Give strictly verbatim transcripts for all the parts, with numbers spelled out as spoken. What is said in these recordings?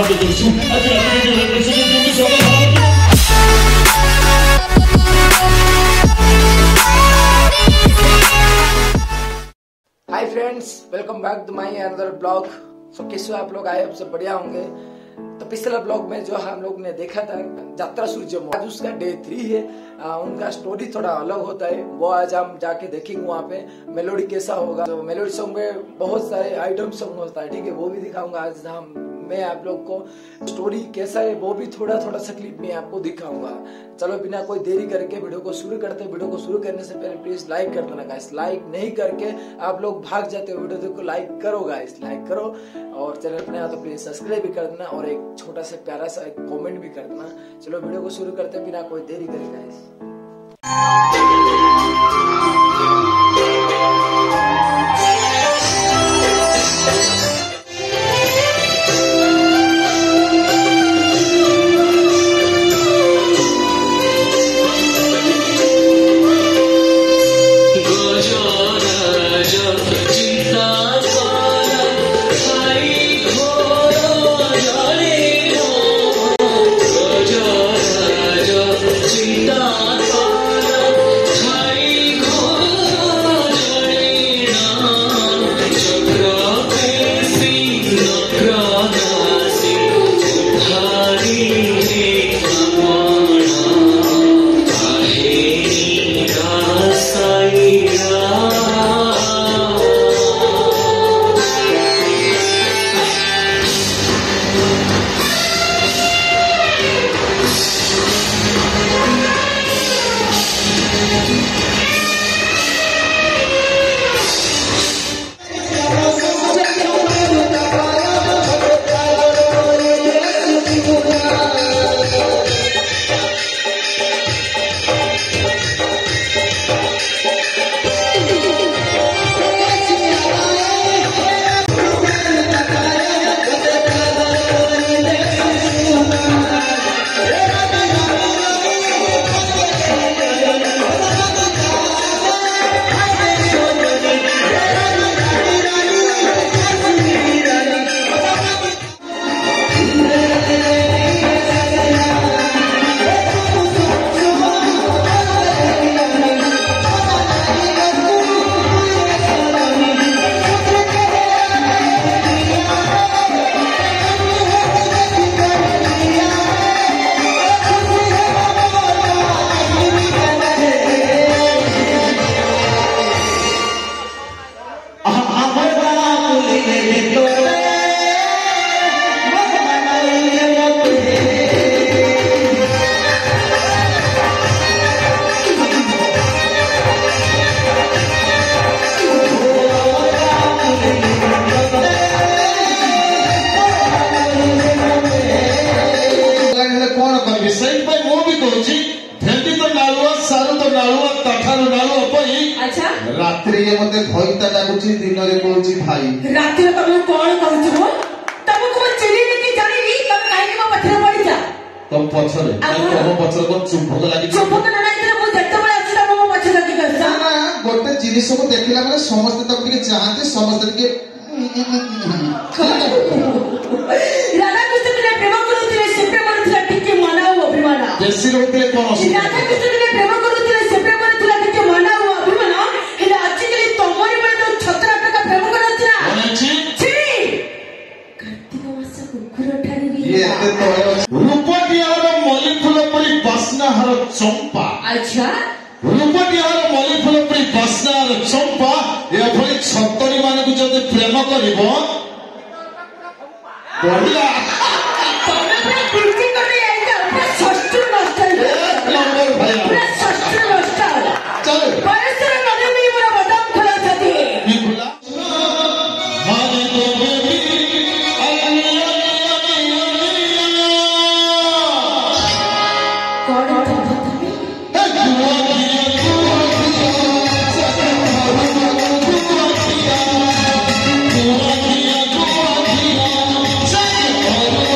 Hi friends, welcome back to my another blog. So कैसे आप लोग? आए आप सब बढ़िया होंगे। तो पिछला ब्लॉग में जो हम लोग ने देखा था यात्रा सूर्य महल, आज उसका डे थ्री है। आ, उनका स्टोरी थोड़ा अलग होता है, वो आज हम जाके देखेंगे। वहाँ पे मेलोडी कैसा होगा, तो मेलोडी सॉन्ग में बहुत सारे आइटम सॉन्ग होता है, ठीक है, वो भी दिखाऊंगा। आज हम मैं आप लोग को स्टोरी कैसा है वो भी थोड़ा थोड़ा सा क्लिप में आपको दिखाऊंगा। चलो बिना कोई देरी करके वीडियो को शुरू करते हैं। वीडियो को शुरू करने से पहले प्लीज लाइक कर देना गाइस। लाइक नहीं करके आप लोग भाग जाते हो, वीडियो को लाइक करो गाइस, लाइक करो। और चैनल पर नया तो प्लीज सब्सक्राइब भी कर देना और एक छोटा सा प्यारा सा एक कॉमेंट भी कर देना। चलो वीडियो को शुरू करते हैं बिना कोई देरी करे गाइस। रात्रि ये मते भयता लागुची, दिन रे कहूची भाई। रात्रि रे तमे कोन कहूची हो? तमे को चिली ने की जानी नी, तमे काहे के पथरे पड़ी जा। तम पछरे, तम पछरे को चुंबक लागि। चुंबक ना ना इते मो जत्ते बळे अछि तमे मो पछरे लागि करसा। ना गोटे जिनिस को देखिला माने समस्त तक के चाहते, समस्त के राधा कृष्ण ने प्रेम करूथिले, से प्रेम करूथिले टिके मनाओ अभिमान। जैसी रोते कोन अछि? राधा कृष्ण ने प्रेम करूथिले, से प्रेम करूथिले टिके मनाओ अभिमान। चंपा अच्छा रूपटियार मल्ली फूल परी बसनार चंपा ए भली छतरी माने को जदि प्रेम करबो बढ़िया तमे पूरा कृति करे आइता पूरा सष्टु नष्टल नंबर भैया पूरा सष्टु नष्टल चल परसर नदी में पूरा बदाम खड़ा छथि ई खुला माने तो बेबी अल्लाह अल्लाह कोण Oh,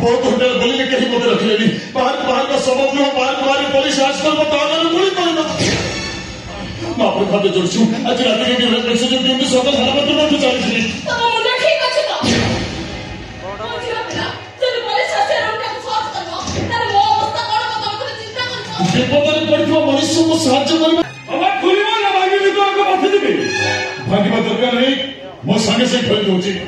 बहुत होटल गली में कहीं मत रख लेनी। बाहर बाहर का सबक में बाहर बाहर पुलिस आजकल बताना में गोली मार देती। मां को खाते जोर से आज रात के दिन में से जो ड्यूटी सौदा हर बात में चालीस मिनट तो मुझे ठीक अच्छे तो चलो पुलिस से रोटा को फोर्स करो तेरे वो अवस्था कौन बता मुझे चिंता कर देखो पर पड़वा मनुष्य को सहायता करना बाबा गोली मार भागी में तो आपको बता देबे भागी में दरकार नहीं वो संगे से खेल होती।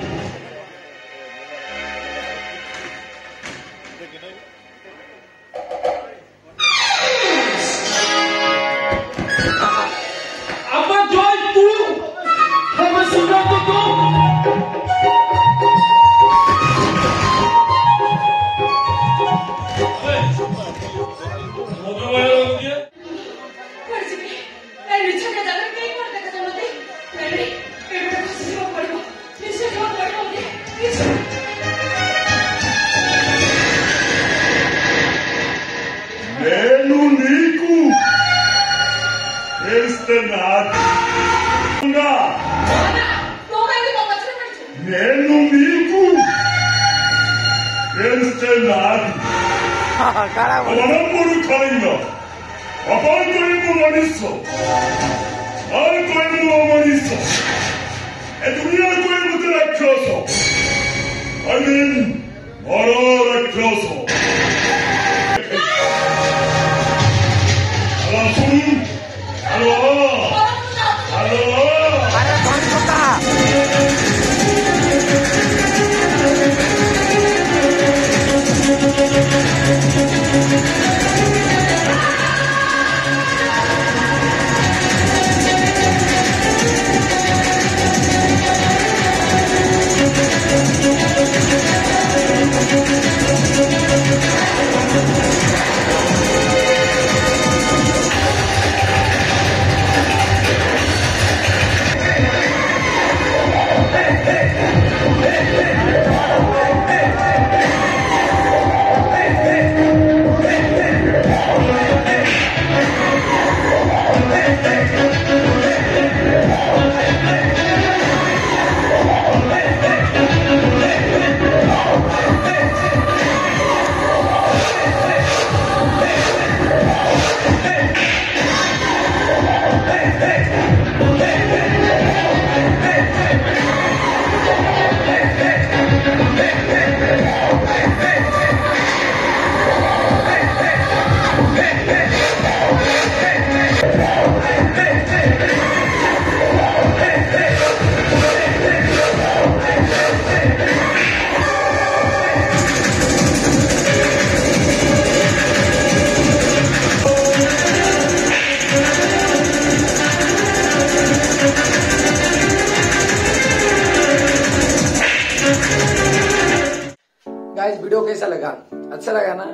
वीडियो कैसा लगा? अच्छा लगा ना?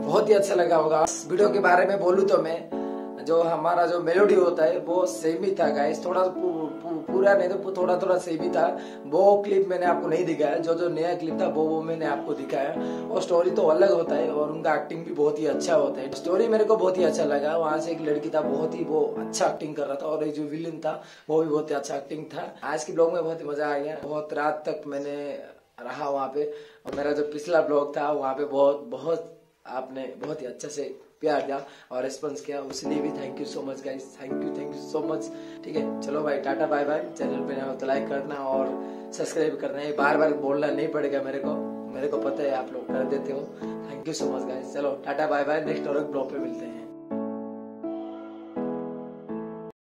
बहुत ही अच्छा लगा होगा। वीडियो के बारे में बोलूं तो मैं जो हमारा जो मेलोडी होता है वो सेम ही था गाइस, थोड़ा पू, पू, पूरा नहीं तो थोड़ा थोड़ा सेम ही था। वो क्लिप मैंने आपको नहीं दिखाया, जो जो नया क्लिप था वो वो मैंने आपको दिखाया। और स्टोरी तो अलग होता है और उनका एक्टिंग भी बहुत ही अच्छा होता है। स्टोरी मेरे को बहुत ही अच्छा लगा। वहाँ से एक लड़की था, बहुत ही वो अच्छा एक्टिंग कर रहा था और एक जो विलन था वो भी बहुत ही अच्छा एक्टिंग था। आज के ब्लॉग में बहुत ही मजा आ गया। बहुत रात तक मैंने रहा वहाँ पे और मेरा जो पिछला ब्लॉग था वहाँ पे बहुत बहुत आपने बहुत ही अच्छे से प्यार दिया और रिस्पॉन्स किया, उसलिए भी thank you so much guys. Thank you thank you so much. ठीक है, चलो भाई, टाटा बाय बाय। चैनल पे ना तो लाइक करना और सब्सक्राइब करना है। बार बार बोलना नहीं पड़ेगा मेरे को, मेरे को पता है आप लोग कर देते हो। Thank you so much guys. चलो टाटा बाय बाय, नेक्स्ट और ब्लॉग पे मिलते हैं।